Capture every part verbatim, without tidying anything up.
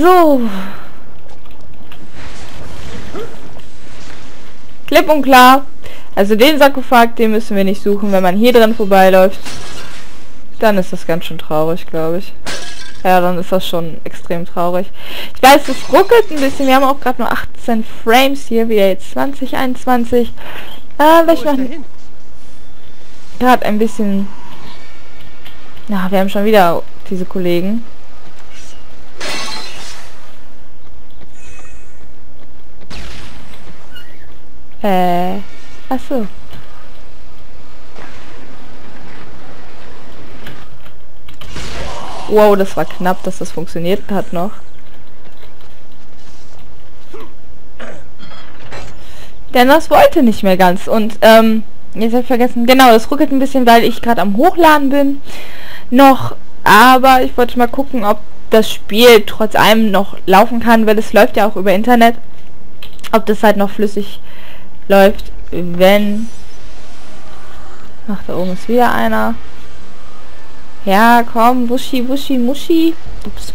So. Klipp und klar. Also den Sarkophag, den müssen wir nicht suchen. Wenn man hier dran vorbeiläuft, dann ist das ganz schön traurig, glaube ich. Ja, dann ist das schon extrem traurig. Ich weiß, es ruckelt ein bisschen. Wir haben auch gerade nur achtzehn Frames hier. Wir jetzt zwanzig, einundzwanzig. Äh, weil ich noch gerade ein bisschen... Na, wir haben schon wieder diese Kollegen. Äh... Ach so. Wow, das war knapp, dass das funktioniert hat noch. Denn das wollte nicht mehr ganz. Und, ähm, jetzt habe ich vergessen. Genau, das ruckelt ein bisschen, weil ich gerade am Hochladen bin. Noch, aber ich wollte mal gucken, ob das Spiel trotz allem noch laufen kann, weil es läuft ja auch über Internet. Ob das halt noch flüssig läuft. Wenn... Ach, da oben ist wieder einer. Ja, komm, Wuschi, Wuschi, Muschi. Ups.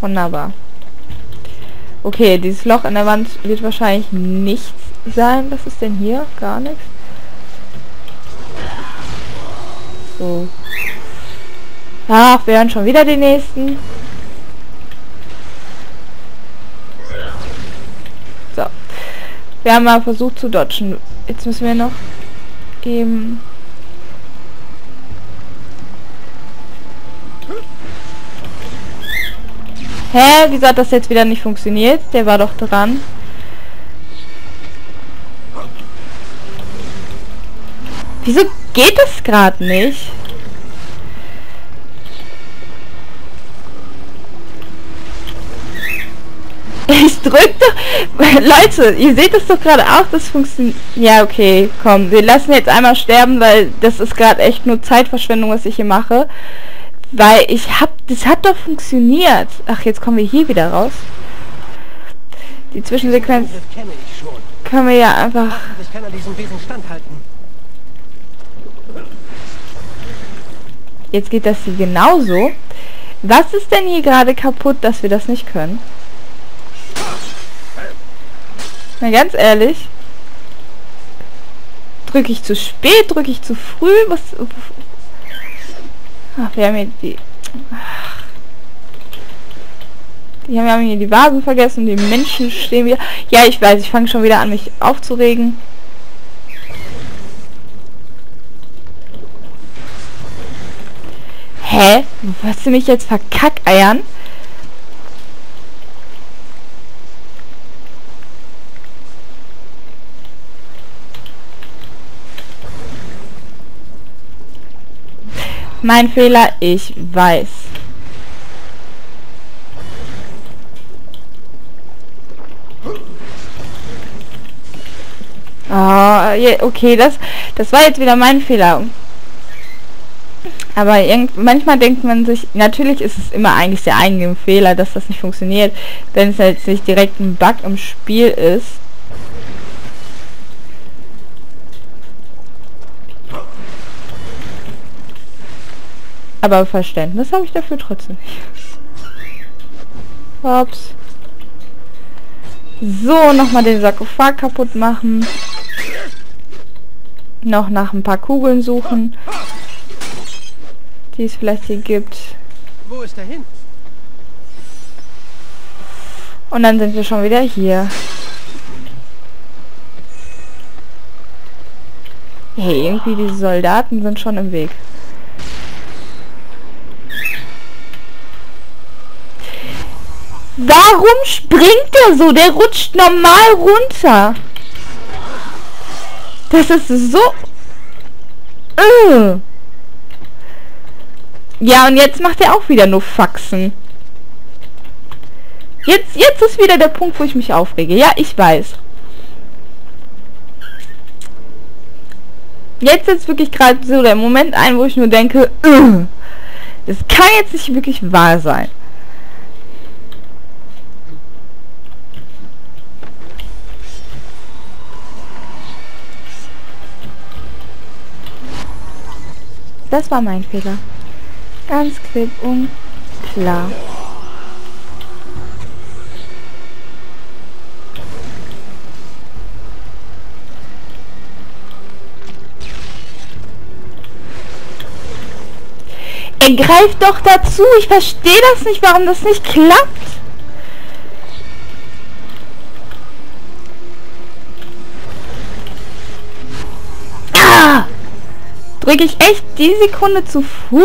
Wunderbar. Okay, dieses Loch an der Wand wird wahrscheinlich nichts sein. Was ist denn hier? Gar nichts. So. Ach, wir hören schon wieder den nächsten. Wir haben mal versucht zu dodgen. Jetzt müssen wir noch eben... Hä? Wieso hat das jetzt wieder nicht funktioniert? Der war doch dran. Wieso geht das gerade nicht? Ich drück doch... Leute, ihr seht das doch gerade auch, das funktioniert... Ja, okay, komm, wir lassen jetzt einmal sterben, weil das ist gerade echt nur Zeitverschwendung, was ich hier mache. Weil ich hab... Das hat doch funktioniert. Ach, jetzt kommen wir hier wieder raus. Die Zwischensequenz... Können wir ja einfach... Jetzt geht das hier genauso. Was ist denn hier gerade kaputt, dass wir das nicht können? Na ganz ehrlich, drücke ich zu spät, drücke ich zu früh, was... Ach, wir haben hier die... Ach. Die haben hier die Vasen vergessen, die Menschen stehen wieder... Ja, ich weiß, ich fange schon wieder an, mich aufzuregen. Hä? Willst du mich jetzt verkackeiern? Mein Fehler, ich weiß. Oh, okay, das, das war jetzt wieder mein Fehler. Aber irgend, manchmal denkt man sich, natürlich ist es immer eigentlich der eigene Fehler, dass das nicht funktioniert, wenn es jetzt nicht direkt ein Bug im Spiel ist. Aber Verständnis habe ich dafür trotzdem nicht. Ups. So, nochmal den Sarkophag kaputt machen. Noch nach ein paar Kugeln suchen. Die es vielleicht hier gibt. Wo ist er hin? Und dann sind wir schon wieder hier. Hey, irgendwie diese Soldaten sind schon im Weg. Warum springt er so? Der rutscht normal runter. Das ist so... Äh. Ja, und jetzt macht er auch wieder nur Faxen. Jetzt, jetzt ist wieder der Punkt, wo ich mich aufrege. Ja, ich weiß. Jetzt ist wirklich gerade so der Moment ein, wo ich nur denke... Äh. Das kann jetzt nicht wirklich wahr sein. Das war mein Fehler. Ganz klipp und klar. Er greift doch dazu. Ich verstehe das nicht, warum das nicht klappt. Ah! Drücke ich echt die Sekunde zu früh?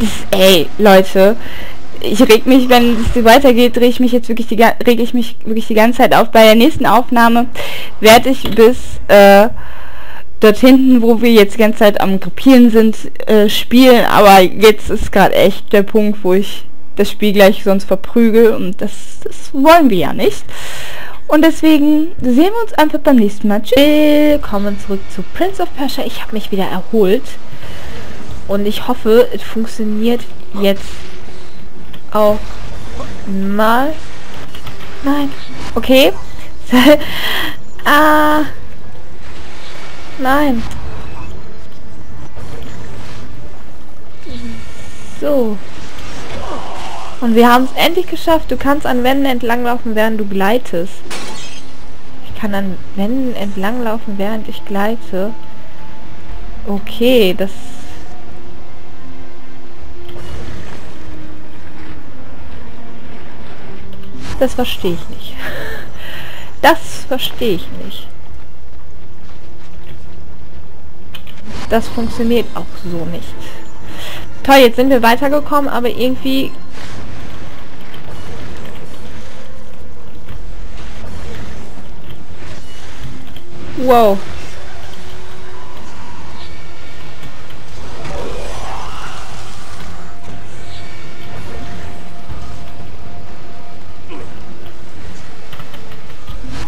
Das, ey, Leute. Ich reg mich, wenn es so weitergeht, reg ich mich jetzt wirklich die, reg ich mich wirklich die ganze Zeit auf. Bei der nächsten Aufnahme werde ich bis... Äh, dort hinten, wo wir jetzt die ganze Zeit am Gruppieren sind, äh, spielen, aber jetzt ist gerade echt der Punkt, wo ich das Spiel gleich sonst verprügel und das, das wollen wir ja nicht. Und deswegen sehen wir uns einfach beim nächsten Mal. Tschüss. Willkommen zurück zu Prince of Persia. Ich habe mich wieder erholt und ich hoffe, es funktioniert jetzt auch mal. Nein. Okay. Ah... Nein. So. Und wir haben es endlich geschafft. Du kannst an Wänden entlanglaufen, während du gleitest. Ich kann an Wänden entlanglaufen, während ich gleite. Okay, das... Das verstehe ich nicht. Das verstehe ich nicht. Das funktioniert auch so nicht. Toll, jetzt sind wir weitergekommen, aber irgendwie... Wow.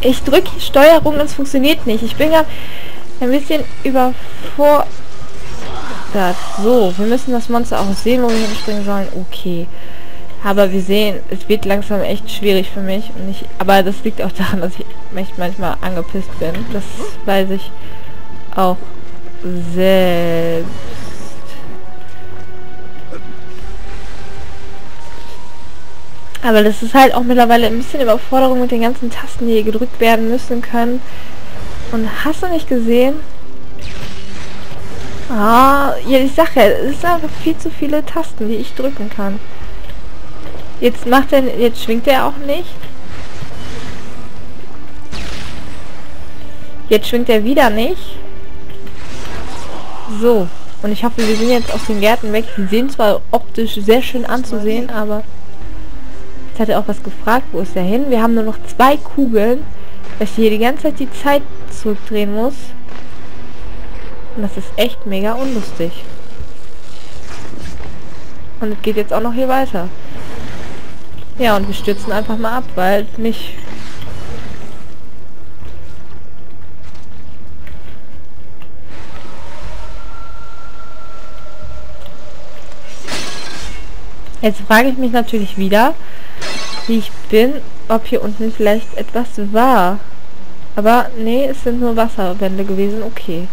Ich drücke Steuerung und es funktioniert nicht. Ich bin ja... ein bisschen überfordert. So, wir müssen das Monster auch sehen, wo wir hinspringen sollen. Okay. Aber wir sehen, es wird langsam echt schwierig für mich. Und ich, aber das liegt auch daran, dass ich manchmal angepisst bin. Das weiß ich auch selbst. Aber das ist halt auch mittlerweile ein bisschen Überforderung mit den ganzen Tasten, die hier gedrückt werden müssen können. Und hast du nicht gesehen? Ah, ja, ich sag ja, es ist einfach viel zu viele Tasten, die ich drücken kann. Jetzt macht er, jetzt schwingt er auch nicht. Jetzt schwingt er wieder nicht. So, und ich hoffe, wir sind jetzt aus den Gärten weg. Die sehen zwar optisch sehr schön anzusehen, aber... Jetzt hat er auch was gefragt, wo ist er hin? Wir haben nur noch zwei Kugeln. Dass ich hier die ganze Zeit die Zeit zurückdrehen muss. Und das ist echt mega unlustig. Und es geht jetzt auch noch hier weiter. Ja, und wir stürzen einfach mal ab, weil nicht... Jetzt frage ich mich natürlich wieder, wie ich bin, ob hier unten vielleicht etwas war. Aber nee, es sind nur Wasserwände gewesen. Okay.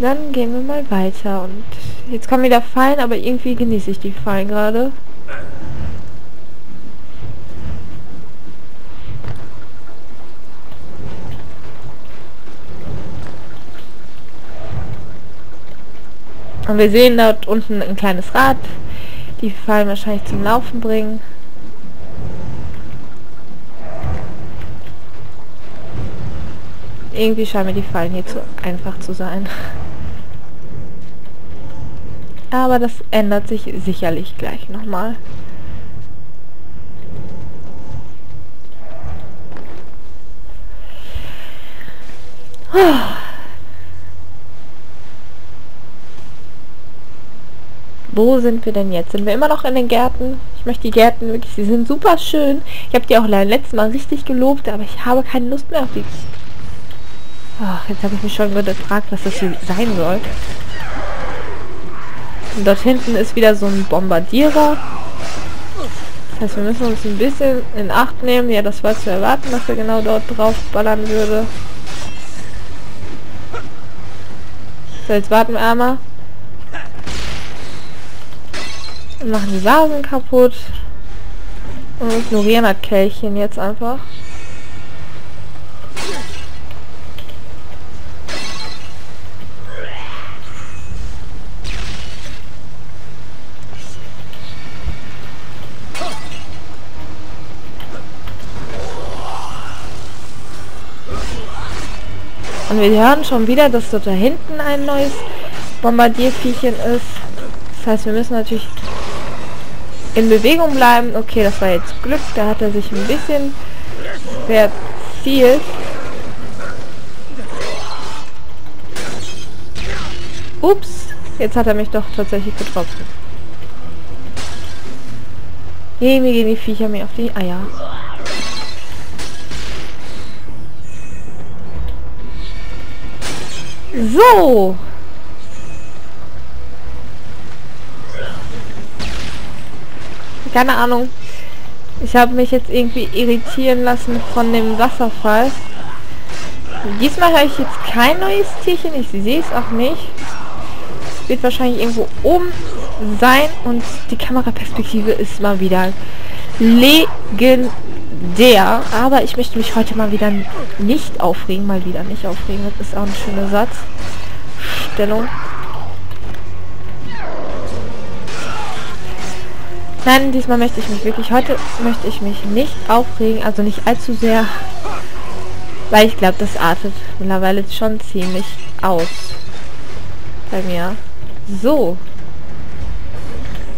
Dann gehen wir mal weiter. Und jetzt kommen wieder Fallen, aber irgendwie genieße ich die Fallen gerade. Und wir sehen dort unten ein kleines Rad. Die Fallen wahrscheinlich zum Laufen bringen. Irgendwie scheinen mir die Fallen hier zu einfach zu sein. Aber das ändert sich sicherlich gleich nochmal. Wo sind wir denn jetzt? Sind wir immer noch in den Gärten? Ich möchte die Gärten wirklich, sie sind super schön. Ich habe die auch letztes Mal richtig gelobt, aber ich habe keine Lust mehr auf die... Ach, jetzt habe ich mich schon gefragt, was das hier sein soll. Und dort hinten ist wieder so ein Bombardierer. Das heißt, wir müssen uns ein bisschen in Acht nehmen. Ja, das war zu erwarten, dass er genau dort drauf ballern würde. So, jetzt warten wir einmal. Und machen die Vasen kaputt. Und ignorieren das Kelchchen jetzt einfach. Und wir hören schon wieder, dass dort da hinten ein neues Bombardierviechchen ist. Das heißt, wir müssen natürlich in Bewegung bleiben. Okay, das war jetzt Glück. Da hat er sich ein bisschen verzielt. Ups, jetzt hat er mich doch tatsächlich getroffen. Je, mir gehen die Viecher mir auf die Eier. So. Keine Ahnung. Ich habe mich jetzt irgendwie irritieren lassen von dem Wasserfall. Diesmal höre ich jetzt kein neues Tierchen. Ich sehe es auch nicht. Es wird wahrscheinlich irgendwo oben sein. Und die Kameraperspektive ist mal wieder legendär. Aber ich möchte mich heute mal wieder nicht aufregen. Mal wieder nicht aufregen. Das ist auch ein schöner Satz. Stellung. Nein, diesmal möchte ich mich wirklich, heute möchte ich mich nicht aufregen, also nicht allzu sehr, weil ich glaube, das artet mittlerweile schon ziemlich aus bei mir. So.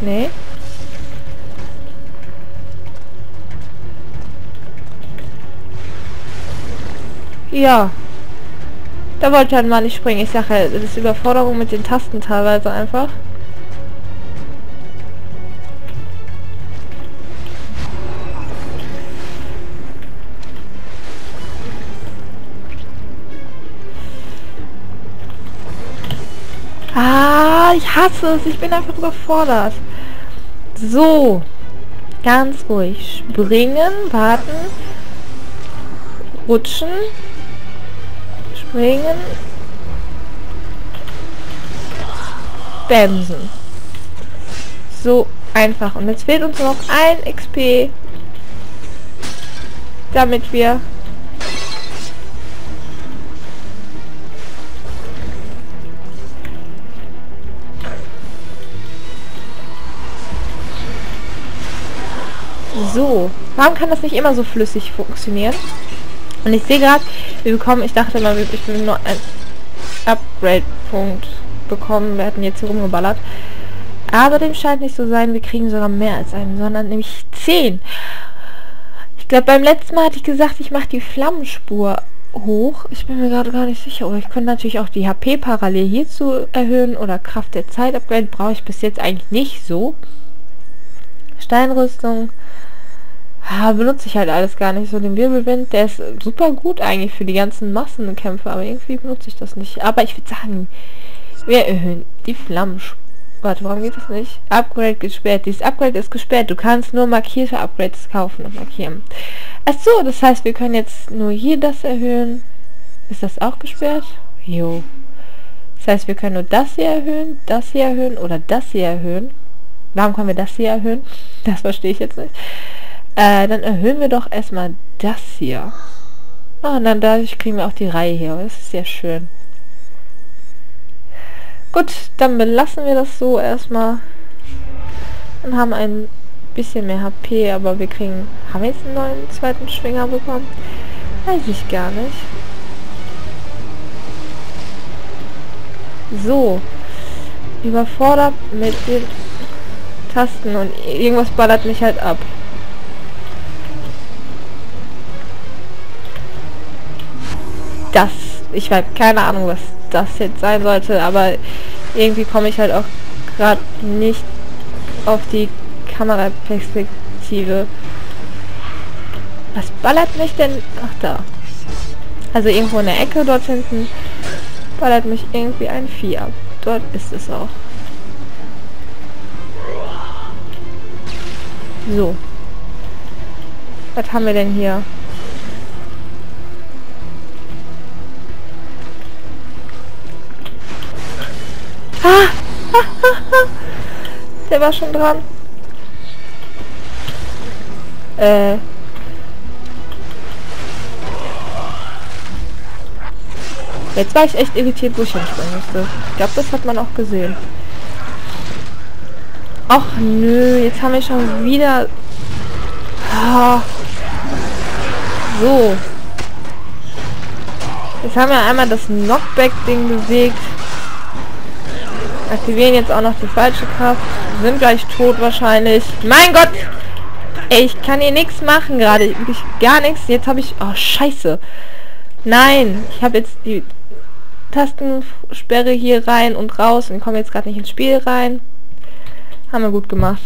Nee. Ja. Da wollte halt mal nicht springen. Ich sage ja, das ist Überforderung mit den Tasten teilweise einfach. Ah, ich hasse es. Ich bin einfach überfordert. So. Ganz ruhig. Springen, warten. Rutschen. Springen. Bremsen. So einfach. Und jetzt fehlt uns noch ein X P. Damit wir... So, warum kann das nicht immer so flüssig funktionieren? Und ich sehe gerade, wir bekommen, ich dachte mal, ich will nur einen Upgrade-Punkt bekommen. Wir hatten jetzt hier rumgeballert. Aber dem scheint nicht so sein, wir kriegen sogar mehr als einen, sondern nämlich zehn. Ich glaube, beim letzten Mal hatte ich gesagt, ich mache die Flammenspur hoch. Ich bin mir gerade gar nicht sicher. Aber ich könnte natürlich auch die H P parallel hierzu erhöhen oder Kraft der Zeit-Upgrade brauche ich bis jetzt eigentlich nicht so. Steinrüstung. Ah, benutze ich halt alles gar nicht so. Den Wirbelwind, der ist super gut eigentlich für die ganzen Massenkämpfe, aber irgendwie benutze ich das nicht. Aber ich würde sagen, wir erhöhen die Flammen. Warte, warum geht das nicht? Upgrade gesperrt. Dieses Upgrade ist gesperrt. Du kannst nur markierte Upgrades kaufen und markieren. Achso, das heißt, wir können jetzt nur hier das erhöhen. Ist das auch gesperrt? Jo. Das heißt, wir können nur das hier erhöhen, das hier erhöhen oder das hier erhöhen. Warum können wir das hier erhöhen? Das verstehe ich jetzt nicht. Äh, dann erhöhen wir doch erstmal das hier. Oh, und dann dadurch kriegen wir auch die Reihe hier. Das ist sehr schön. Gut, dann belassen wir das so erstmal. Und haben ein bisschen mehr H P, aber wir kriegen... Haben wir jetzt einen neuen zweiten Schwinger bekommen? Weiß ich gar nicht. So. Überfordert mit den Tasten und irgendwas ballert mich halt ab. Das, ich habe keine Ahnung, was das jetzt sein sollte, aber irgendwie komme ich halt auch gerade nicht auf die Kameraperspektive. Was ballert mich denn? Ach da. Also irgendwo in der Ecke dort hinten ballert mich irgendwie ein Vieh ab. Dort ist es auch. So. Was haben wir denn hier? der war schon dran. Äh. Jetzt war ich echt irritiert, wo ich hinspringen musste. Ich glaube, das hat man auch gesehen. Ach nö, jetzt haben wir schon wieder... Ah. So. Jetzt haben wir einmal das Knockback-Ding bewegt. Aktivieren jetzt auch noch die falsche Kraft. Sind gleich tot wahrscheinlich. Mein Gott! Ey, ich kann hier nichts machen gerade. Wirklich gar nichts. Jetzt habe ich... Oh, scheiße. Nein, ich habe jetzt die Tastensperre hier rein und raus und komme jetzt gerade nicht ins Spiel rein. Haben wir gut gemacht.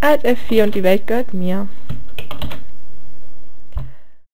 Alt F vier und die Welt gehört mir.